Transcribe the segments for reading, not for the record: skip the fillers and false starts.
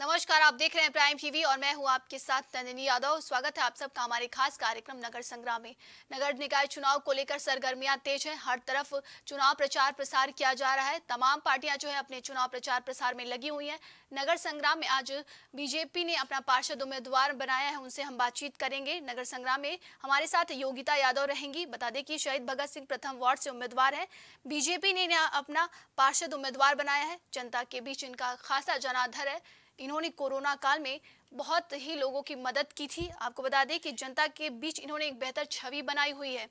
नमस्कार, आप देख रहे हैं प्राइम टीवी और मैं हूं आपके साथ नंदनी यादव। स्वागत है आप सबका हमारे खास कार्यक्रम नगर संग्राम में। नगर निकाय चुनाव को लेकर सरगर्मियां तेज हैं, हर तरफ चुनाव प्रचार प्रसार किया जा रहा है। तमाम पार्टियां जो है अपने चुनाव प्रचार प्रसार में लगी हुई हैं। नगर संग्राम में आज बीजेपी ने अपना पार्षद उम्मीदवार बनाया है, उनसे हम बातचीत करेंगे। नगर संग्राम में हमारे साथ योगिता यादव रहेंगी। बता दें कि शहीद भगत सिंह प्रथम वार्ड से उम्मीदवार है, बीजेपी ने अपना पार्षद उम्मीदवार बनाया है। जनता के बीच इनका खासा जनाधार है। इन्होंने कोरोना काल में बहुत ही लोगों की मदद की थी। आपको बता दें कि जनता के बीच इन्होंने एक बेहतर छवि बनाई हुई है।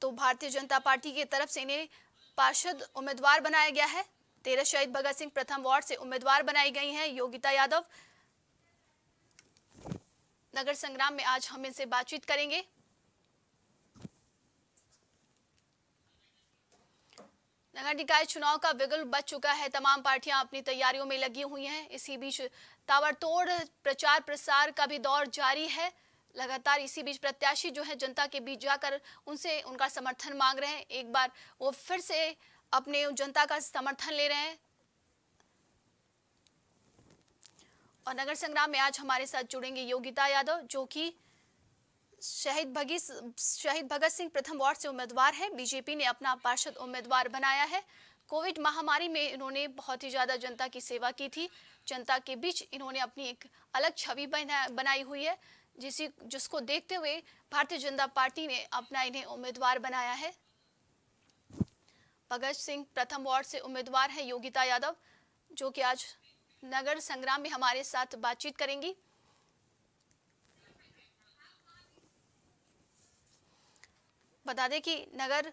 तो भारतीय जनता पार्टी की तरफ से इन्हें पार्षद उम्मीदवार बनाया गया है। 13 शहीद भगत सिंह प्रथम वार्ड से उम्मीदवार बनाई गई हैं योगिता यादव। नगर संग्राम में आज हम इनसे बातचीत करेंगे। नगर निकाय चुनाव का बिगुल बज चुका है, तमाम पार्टियां अपनी तैयारियों में लगी हुई हैं। इसी बीच ताबड़तोड़ प्रचार प्रसार का भी दौर जारी है लगातार। इसी बीच प्रत्याशी जो है जनता के बीच जाकर उनसे उनका समर्थन मांग रहे हैं। एक बार वो फिर से अपने जनता का समर्थन ले रहे हैं। और नगर संग्राम में आज हमारे साथ जुड़ेंगे योगिता यादव, जो कि शहीद भगत सिंह प्रथम वार्ड से उम्मीदवार है। बीजेपी ने अपना पार्षद उम्मीदवार बनाया है। कोविड महामारी में इन्होंने बहुत ही ज़्यादा जनता की सेवा की थी। जनता के बीच इन्होंने अपनी एक अलग छवि बनाई हुई है, जिसको देखते हुए भारतीय जनता पार्टी ने अपना इन्हें उम्मीदवार बनाया है। भगत सिंह प्रथम वार्ड से उम्मीदवार है योगिता यादव, जो कि आज नगर संग्राम में हमारे साथ बातचीत करेंगी। बता दें कि नगर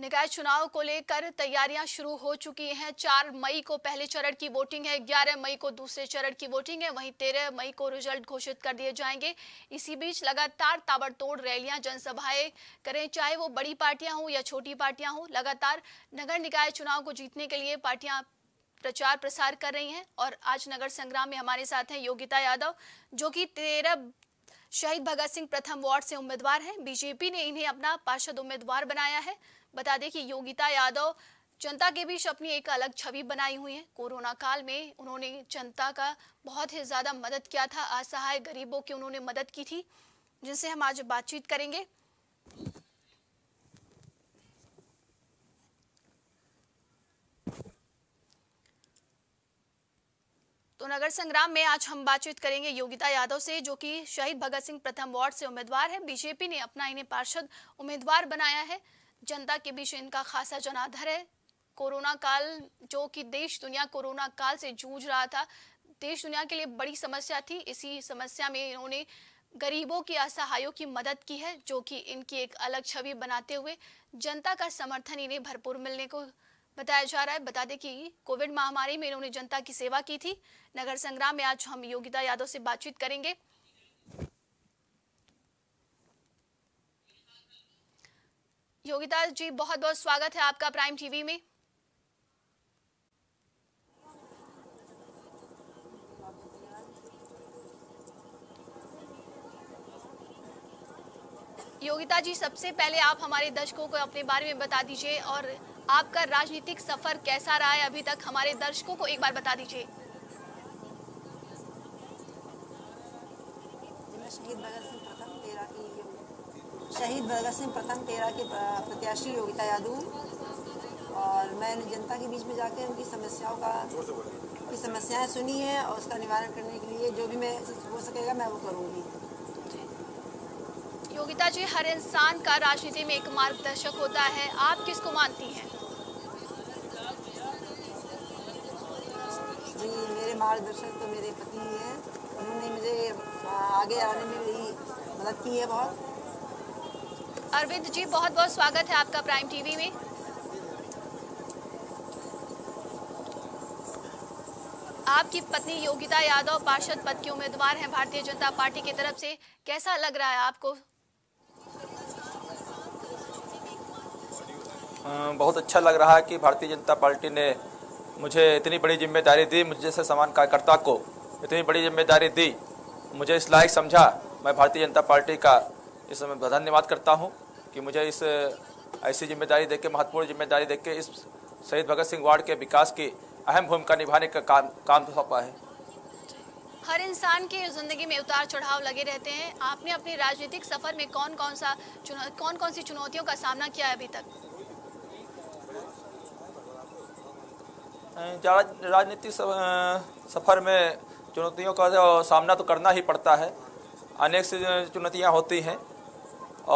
निकाय चुनाव को लेकर तैयारियां शुरू हो चुकी हैं। 4 मई को पहले चरण की वोटिंग है, 11 मई को दूसरे चरण की वोटिंग है, वहीं 13 मई को रिजल्ट घोषित कर दिए जाएंगे। इसी बीच लगातार ताबड़तोड़ रैलियां, जनसभाएं करें, चाहे वो बड़ी पार्टियां हों या छोटी पार्टियां हों। लगातार नगर निकाय चुनाव को जीतने के लिए पार्टियां प्रचार प्रसार कर रही हैं। और आज नगर संग्राम में हमारे साथ हैं योगिता यादव, जो कि 13 शहीद भगत सिंह प्रथम वार्ड से उम्मीदवार हैं। बीजेपी ने इन्हें अपना पार्षद उम्मीदवार बनाया है। बता दें कि योगिता यादव जनता के बीच अपनी एक अलग छवि बनाई हुई है। कोरोना काल में उन्होंने जनता का बहुत ही ज़्यादा मदद किया था, असहाय गरीबों की उन्होंने मदद की थी, जिनसे हम आज बातचीत करेंगे। तो नगर संग्राम में आज हम बातचीत करेंगे योगिता यादव से, जो कि शहीद भगत सिंह प्रथम वार्ड से उम्मीदवार है। बीजेपी ने अपना इन्हें पार्षद उम्मीदवार बनाया है। जनता के बीच इनका खासा जनाधार है। कोरोना काल, जो कि देश दुनिया कोरोना काल से जूझ रहा था, देश दुनिया के लिए बड़ी समस्या थी। इसी समस्या में इन्होंने गरीबों की, असहायों की मदद की है, जो कि इनकी एक अलग छवि बनाते हुए जनता का समर्थन इन्हें भरपूर मिलने को बताया जा रहा है। बता दें कि कोविड महामारी में इन्होंने जनता की सेवा की थी। नगर संग्राम में आज हम योगिता यादव से बातचीत करेंगे। योगिता जी, बहुत बहुत स्वागत है आपका प्राइम टीवी में। योगिता जी, सबसे पहले आप हमारे दर्शकों को अपने बारे में बता दीजिए और आपका राजनीतिक सफर कैसा रहा है अभी तक, हमारे दर्शकों को एक बार बता दीजिए। शहीद भगत सिंह प्रथम 13 के प्रत्याशी योगिता यादव, और मैंने जनता के बीच में जाकर उनकी समस्याएं सुनी है और उसका निवारण करने के लिए जो भी मैं हो सकेगा मैं वो करूँगी। योगिता जी, हर इंसान का राजनीति में एक मार्गदर्शक होता है, आप किसको मानती हैं? जी, मेरे मार्गदर्शक तो मेरे पति हैं, उन्होंने मुझे आगे आने में मेरी मदद की है बहुत। अरविंद जी, बहुत बहुत स्वागत है आपका प्राइम टीवी में। आपकी पत्नी योगिता यादव पार्षद पद की उम्मीदवार हैं भारतीय जनता पार्टी की तरफ से, कैसा लग रहा है आपको? बहुत अच्छा लग रहा है कि भारतीय जनता पार्टी ने मुझे इतनी बड़ी जिम्मेदारी दी, मुझे जैसे सामान्य कार्यकर्ता को इतनी बड़ी जिम्मेदारी दी, मुझे इस लायक समझा। मैं भारतीय जनता पार्टी का इस धन्यवाद करता हूँ कि मुझे इस ऐसी जिम्मेदारी देके, महत्वपूर्ण जिम्मेदारी देके इस शहीद भगत सिंह वार्ड के विकास की अहम भूमिका निभाने का काम सौंपा है। हर इंसान की जिंदगी में उतार चढ़ाव लगे रहते हैं। आपने अपने राजनीतिक सफर में कौन कौन सी चुनौतियों का सामना किया है अभी तक? राजनीतिक सफर में चुनौतियों का सामना तो करना ही पड़ता है। अनेक सी चुनौतियाँ होती हैं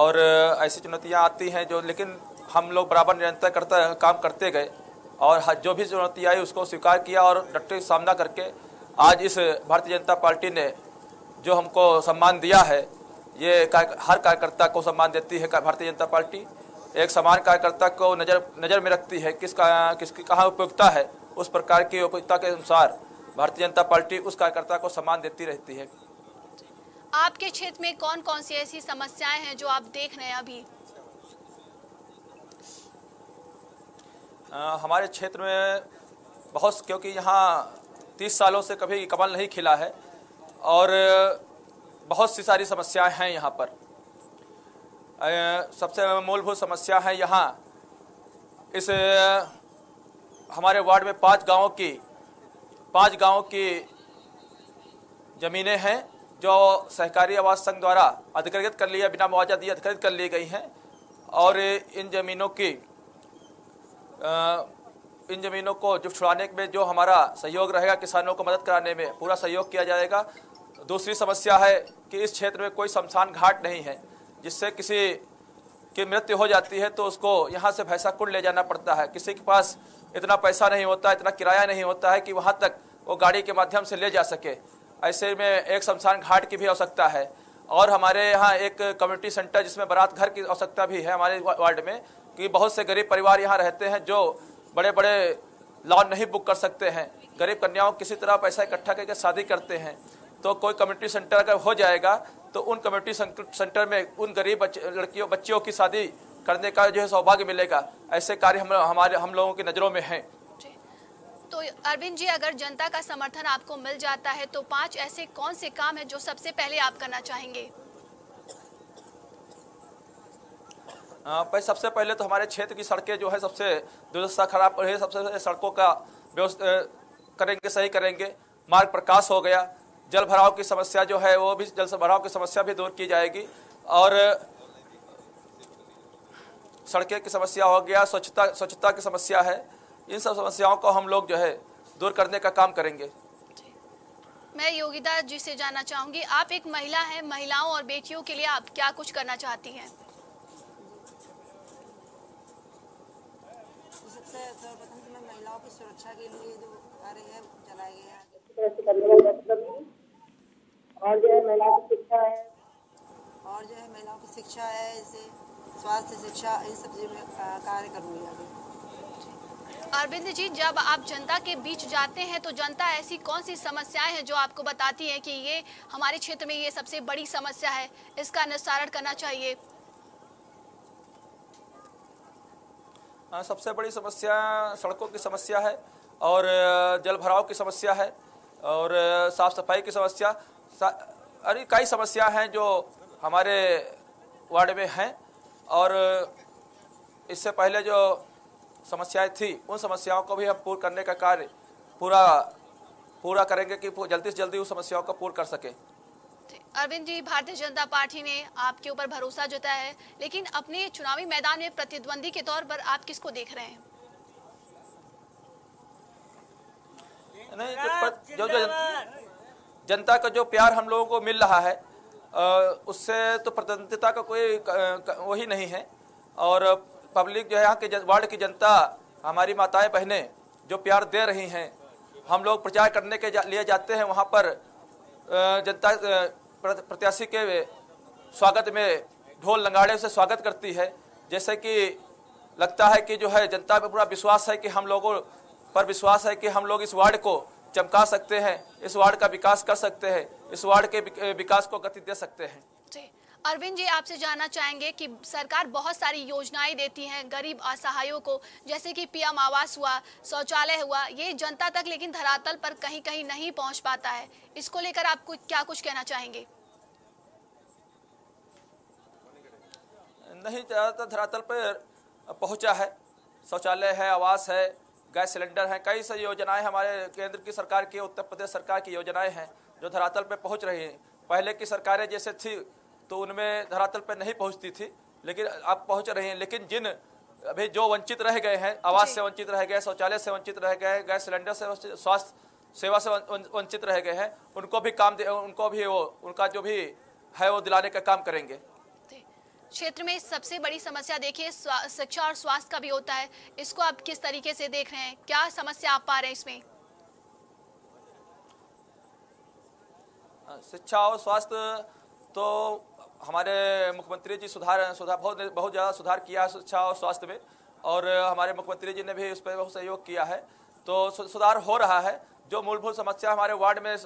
और ऐसी चुनौतियाँ आती हैं जो, लेकिन हम लोग बराबर निरंतर काम करते गए और जो भी चुनौती आई उसको स्वीकार किया और डटकर सामना करके आज इस भारतीय जनता पार्टी ने जो हमको सम्मान दिया है, ये हर कार्यकर्ता को सम्मान देती है। भारतीय जनता पार्टी एक समान कार्यकर्ता को नज़र में रखती है, किसकी कहाँ उपयोगिता है, उस प्रकार की उपयोगिता के अनुसार भारतीय जनता पार्टी उस कार्यकर्ता को सम्मान देती रहती है। आपके क्षेत्र में कौन कौन सी ऐसी समस्याएं हैं जो आप देख रहे हैं अभी? हमारे क्षेत्र में बहुत, क्योंकि यहाँ 30 सालों से कभी कमल नहीं खिला है और बहुत सी सारी समस्याएं हैं यहाँ पर। सबसे मूलभूत समस्या है यहाँ इस हमारे वार्ड में पांच गांवों की ज़मीनें हैं जो सहकारी आवास संघ द्वारा अधिकृत कर लिया, बिना मुआवजा दिए अधिकृत कर ली गई हैं और इन ज़मीनों को जुट छुड़ाने में जो हमारा सहयोग रहेगा, किसानों को मदद कराने में पूरा सहयोग किया जाएगा। दूसरी समस्या है कि इस क्षेत्र में कोई शमशान घाट नहीं है, जिससे किसी की मृत्यु हो जाती है तो उसको यहाँ से भैंसाकुंड ले जाना पड़ता है। किसी के पास इतना पैसा नहीं होता, इतना किराया नहीं होता है कि वहाँ तक वो गाड़ी के माध्यम से ले जा सके। ऐसे में एक शमशान घाट की भी आवश्यकता है और हमारे यहाँ एक कम्युनिटी सेंटर जिसमें बारात घर की आवश्यकता भी है हमारे वार्ड में, कि बहुत से गरीब परिवार यहाँ रहते हैं जो बड़े बड़े लॉन नहीं बुक कर सकते हैं। गरीब कन्याओं किसी तरह पैसा इकट्ठा करके शादी करते हैं, तो कोई कम्युनिटी सेंटर अगर हो जाएगा तो उन कम्युनिटी सेंटर में उन गरीब बच्चियों की शादी करने का जो है सौभाग्य मिलेगा। ऐसे कार्य हम लोगों की नज़रों में हैं। तो अरविंद जी, अगर जनता का समर्थन आपको मिल जाता है तो 5 ऐसे कौन से काम है जो सबसे पहले आप करना चाहेंगे? पर सबसे पहले तो हमारे क्षेत्र की सड़कें जो है सबसे दुर्दशा खराब है, सबसे सड़कों का सही करेंगे। मार्ग प्रकाश हो गया, जल भराव की समस्या जो है वो भी, जल भराव की समस्या भी दूर की जाएगी और सड़कें की समस्या हो गया, स्वच्छता की समस्या है। इन सब समस्याओं को हम लोग जो है दूर करने का काम करेंगे। मैं योगिता जी से जानना चाहूँगी, आप एक महिला हैं, महिलाओं और बेटियों के लिए आप क्या कुछ करना चाहती हैं? सर्वप्रथम तो मैं महिलाओं की सुरक्षा के लिए जो कार्य है चलाया गया है अच्छी तरह से करने का मतलब है, और जो है महिलाओं की शिक्षा है, और जो है महिलाओं की शिक्षा है, जैसे स्वास्थ्य शिक्षा, इन सब चीज़ में कार्य करूँगी आगे। अरविंद जी, जब आप जनता के बीच जाते हैं तो जनता ऐसी कौन सी समस्याएं हैं जो आपको बताती है कि ये हमारे क्षेत्र में ये सबसे बड़ी समस्या है, इसका निस्तारण करना चाहिए? सबसे बड़ी समस्या सड़कों की समस्या है और जल भराव की समस्या है और साफ सफाई की समस्या। अरे कई समस्या हैं जो हमारे वार्ड में हैं और इससे पहले जो समस्याएं थी उन समस्याओं को भी हम पूर्ण करने का कार्य पूरा करेंगे कि जल्दी से जल्दी उस समस्याओं को पूर्ण कर सके। अरविंद जी, भारतीय जनता पार्टी ने आपके ऊपर भरोसा जताया है, लेकिन अपने चुनावी मैदान में प्रतिद्वंदी के तौर पर आप किसको देख रहे हैं? नहीं, जो जनता का जो प्यार हम लोगों को मिल रहा है उससे तो प्रतिद्वंदिता का कोई वही नहीं है। और पब्लिक जो है, यहाँ के वार्ड की जनता, हमारी माताएं बहनें जो प्यार दे रही हैं, हम लोग प्रचार करने के लिए जाते हैं वहाँ पर जनता प्रत्याशी के स्वागत में ढोल नगाड़े से स्वागत करती है, जैसे कि लगता है कि जो है जनता पर पूरा विश्वास है कि हम लोगों पर विश्वास है कि हम लोग इस वार्ड को चमका सकते हैं, इस वार्ड का विकास कर सकते हैं, इस वार्ड के विकास को गति दे सकते हैं। अरविंद जी, आपसे जानना चाहेंगे कि सरकार बहुत सारी योजनाएं देती हैं गरीब असहायों को, जैसे कि पीएम आवास हुआ, शौचालय हुआ, ये जनता तक लेकिन धरातल पर कहीं कहीं नहीं पहुंच पाता है। इसको लेकर आप क्या कुछ कहना चाहेंगे? नहीं, ज़्यादातर धरातल पर पहुंचा है। शौचालय है, आवास है, गैस सिलेंडर है, कई सारी योजनाएं हमारे केंद्र की सरकार की, उत्तर प्रदेश सरकार की योजनाएं हैं जो धरातल पर पहुंच रही हैं। पहले की सरकारें जैसे थी तो उनमें धरातल पर नहीं पहुंचती थी, लेकिन अब पहुंच रही हैं। लेकिन जिन अभी जो वंचित रह गए हैं, आवास से वंचित रह गए, शौचालय से वंचित रह गए, गैस सिलेंडर से, स्वास्थ्य सेवा से वंचित रह गए हैं, उनको भी उनका जो भी है वो दिलाने का काम करेंगे। क्षेत्र में सबसे बड़ी समस्या देखिए शिक्षा और स्वास्थ्य का भी होता है, इसको आप किस तरीके से देख रहे हैं? क्या समस्या आप पा रहे हैं इसमें? शिक्षा और स्वास्थ्य तो हमारे मुख्यमंत्री जी बहुत ज़्यादा सुधार किया है शिक्षा और स्वास्थ्य में, और हमारे मुख्यमंत्री जी ने भी उस पर बहुत सहयोग किया है, तो सुधार हो रहा है। जो मूलभूत समस्या हमारे वार्ड में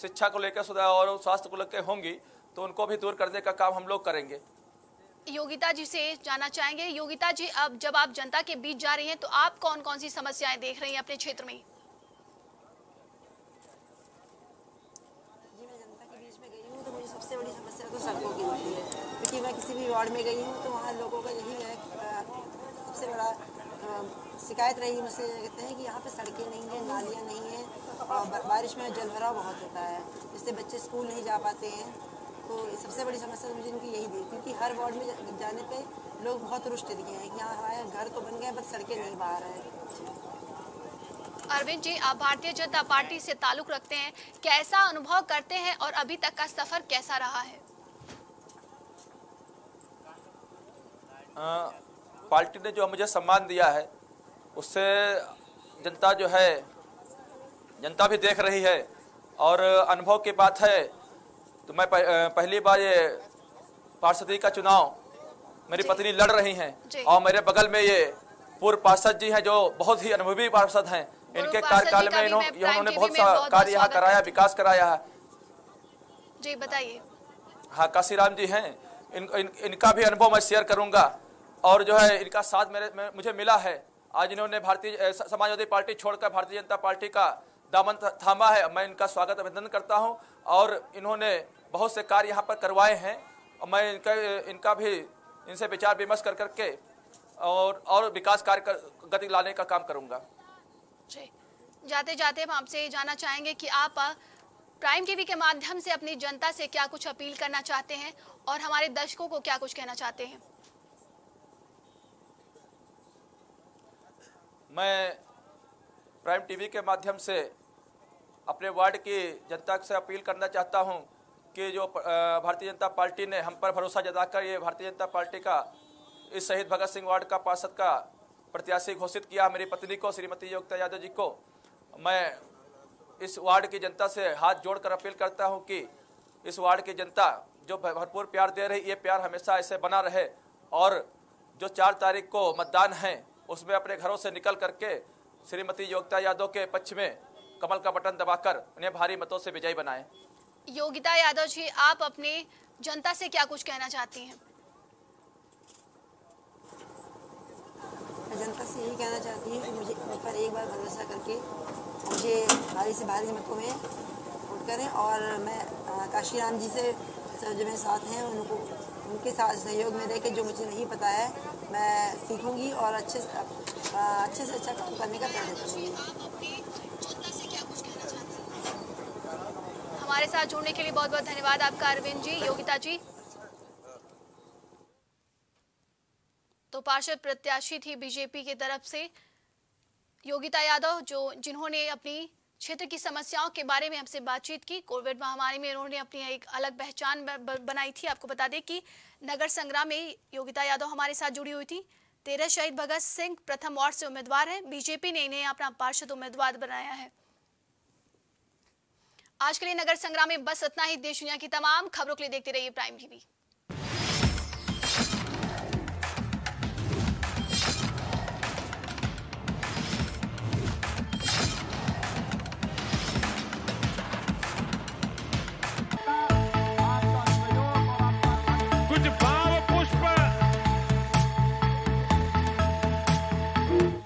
शिक्षा को लेकर सुधार और स्वास्थ्य को लेकर होंगी तो उनको भी दूर करने का काम हम लोग करेंगे। योगिता जी से जाना चाहेंगे, योगिता जी, अब जब आप जनता के बीच जा रही हैं तो आप कौन कौन सी समस्याएं देख रही हैं अपने क्षेत्र में? जी, मैं जनता के बीच में गई हूँ तो मुझे सबसे बड़ी समस्या तो सड़कों की होती है, क्योंकि मैं किसी भी वार्ड में गई हूँ तो वहाँ लोगों का यही है, सबसे बड़ा शिकायत रही मुझसे, कहते हैं कि यहाँ पे सड़कें नहीं हैं, नालियाँ नहीं हैं, और बारिश में जलभराव बहुत होता है, जिससे बच्चे स्कूल नहीं जा पाते हैं। तो सबसे बड़ी समस्या मुझे इनकी यही दी, क्योंकि हर वार्ड में जाने पे लोग बहुत रुष्ट दिखे हैं कि यहाँ हमारे घर तो बन गए पर सड़कें नहीं बाहर हैं। अरविंद जी, आप भारतीय जनता पार्टी से ताल्लुक रखते हैं, कैसा अनुभव करते हैं और अभी तक का सफर कैसा रहा है? पार्टी ने जो मुझे सम्मान दिया है उससे जनता जो है, जनता भी देख रही है, और अनुभव की बात है तो मैं पहली बार ये पार्षदी का चुनाव मेरी पत्नी लड़ रही हैं, और मेरे बगल में ये पूर्व पार्षद जी हैं जो बहुत ही अनुभवी पार्षद हैं। इनके कार्यकाल में इन्होंने बहुत सारा कार्य यहाँ कराया, विकास कराया है। जी बताइए। हाँ, काशीराम जी हैं, इनका भी अनुभव मैं शेयर करूँगा, और जो है इनका साथ मुझे मिला है। आज इन्होंने भारतीय समाजवादी पार्टी छोड़कर भारतीय जनता पार्टी का दामन थामा है, मैं इनका स्वागत अभिनंदन करता हूँ, और इन्होंने बहुत से कार्य यहाँ पर करवाए हैं, और मैं इनका भी इनसे विचार विमर्श करके और विकास कार्य गति लाने का काम करूँगा। जी, जाते जाते हम आपसे जाना चाहेंगे कि आप प्राइम टीवी के माध्यम से अपनी जनता से क्या कुछ अपील करना चाहते हैं और हमारे दर्शकों को क्या कुछ कहना चाहते हैं? मैं प्राइम टीवी के माध्यम से अपने वार्ड की जनता से अपील करना चाहता हूं कि जो भारतीय जनता पार्टी ने हम पर भरोसा जताकर ये भारतीय जनता पार्टी का इस शहीद भगत सिंह वार्ड का पार्षद का प्रत्याशी घोषित किया, मेरी पत्नी को, श्रीमती योगिता यादव जी को, मैं इस वार्ड की जनता से हाथ जोड़कर अपील करता हूं कि इस वार्ड की जनता जो भरपूर प्यार दे रही, ये प्यार हमेशा ऐसे बना रहे, और जो 4 तारीख को मतदान है उसमें अपने घरों से निकल करके श्रीमती योगिता यादव के पक्ष में कमल का बटन दबाकर उन्हें भारी मतों से विजयी बनाएं। योगिता यादव जी, आप अपने जनता से क्या कुछ कहना चाहती हैं? मैं जनता से यही कहना चाहती हूँ कि मुझे पर एक बार भरोसा करके मुझे भारी से भारी मतों में वोट करें, और मैं काशीराम जी से जो मेरे साथ हैं उनके साथ सहयोग में रह के जो मुझे नहीं पता है मैं सीखूंगी और अच्छे से अच्छा काम करने का प्रयास करूँगी। हमारे साथ जुड़ने के लिए बहुत बहुत धन्यवाद आपका अरविंद जी। योगिता जी, तो पार्षद प्रत्याशी थी बीजेपी की तरफ से योगिता यादव, जिन्होंने अपनी क्षेत्र की समस्याओं के बारे में हमसे बातचीत की। कोविड महामारी में उन्होंने अपनी एक अलग पहचान बनाई थी। आपको बता दें कि नगर संग्राम में योगिता यादव हमारे साथ जुड़ी हुई थी। 13 शहीद भगत सिंह प्रथम वार्ड से उम्मीदवार हैं, बीजेपी ने इन्हें अपना पार्षद उम्मीदवार बनाया है। आज के लिए नगर संग्राम में बस इतना ही। देश दुनिया की तमाम खबरों के लिए देखते रहिए प्राइम टीवी।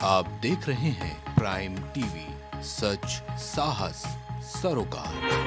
आप देख रहे हैं प्राइम टीवी, सच साहस सरोकार।